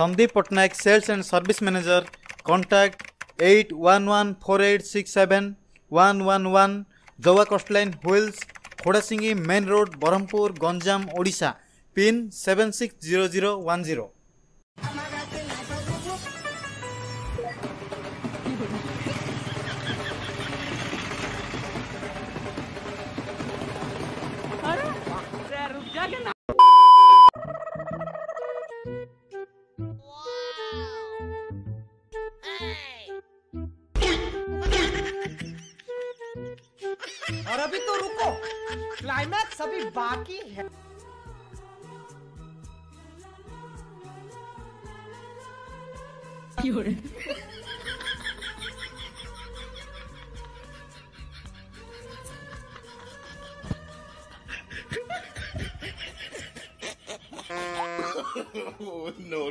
Sandeep Patnaik sales and service manager contact 8114867111 Goa coastline हुल्स खोड़ा सिंगी main road Berhampur Ganjam Odisha pin 760010। और अभी तो रुको, क्लाइमैक्स अभी बाकी है। No.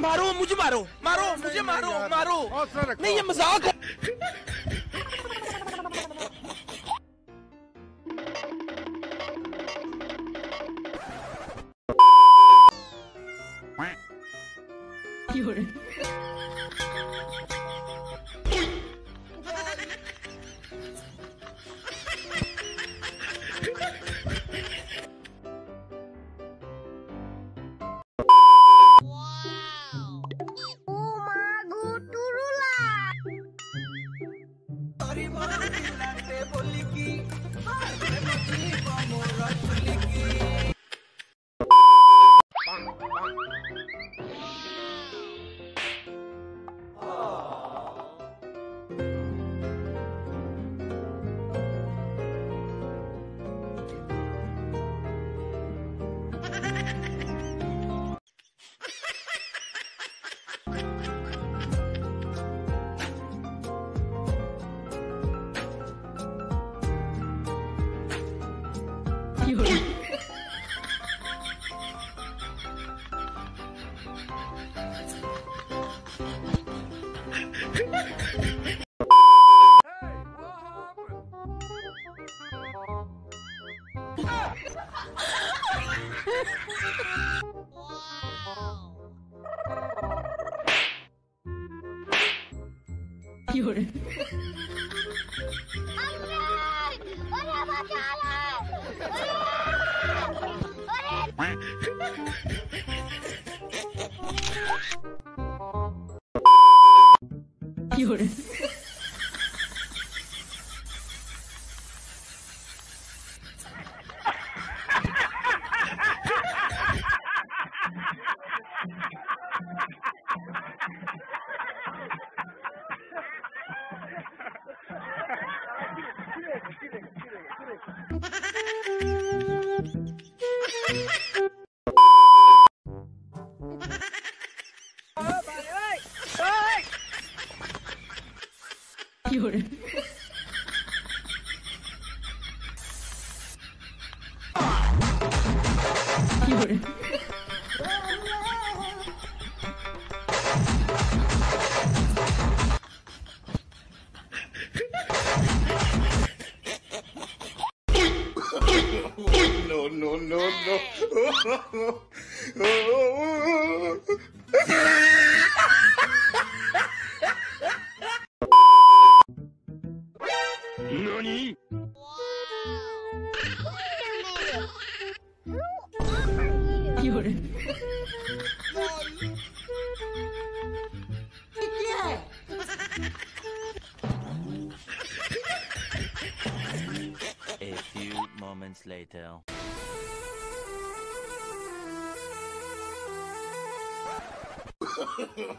मारो मुझे, मारो मारो मुझे, मारो मारो, नहीं ये मजाक है। Nani? A few moments later.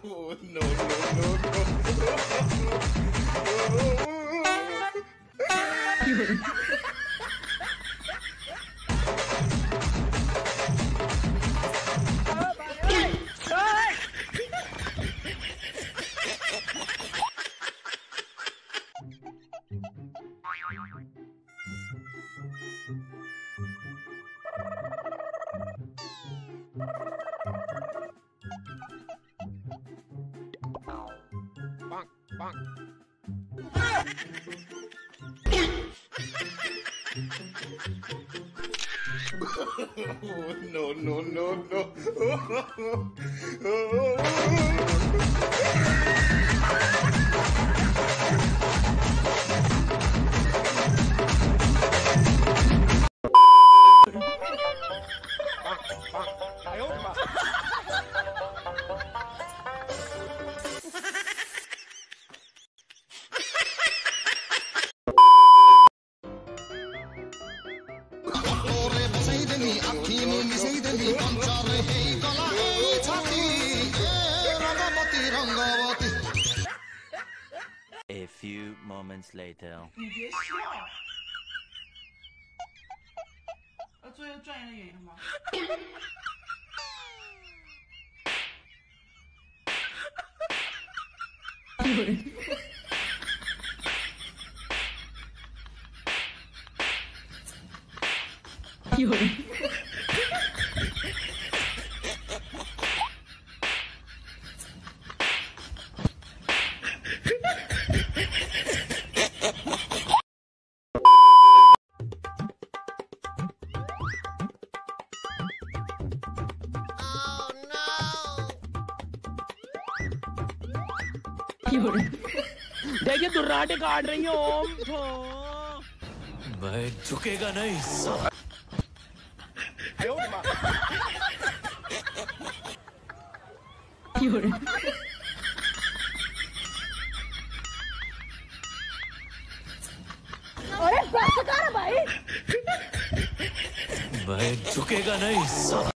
Oh, no. A few moments later. देखिए दुर्राटे काट रही हो मैं झुकेगा नहीं सब अरे भाई मैं झुकेगा नहीं सब